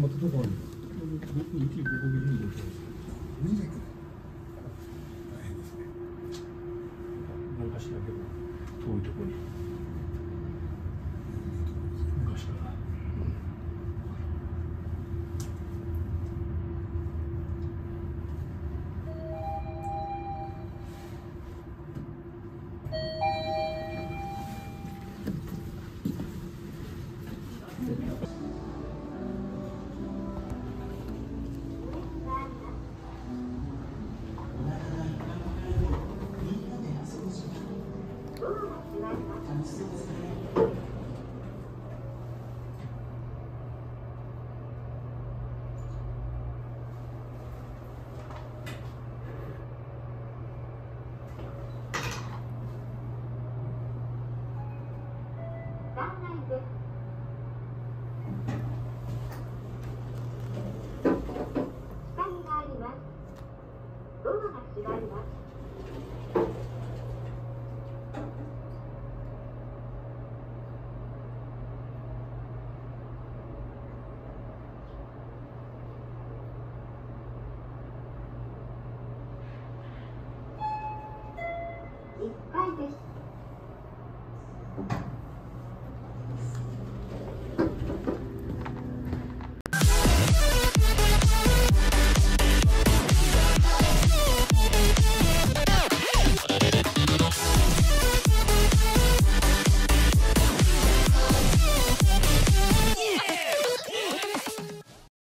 またどこあるんですか？大変ですね。昔だけど遠いところに昔から。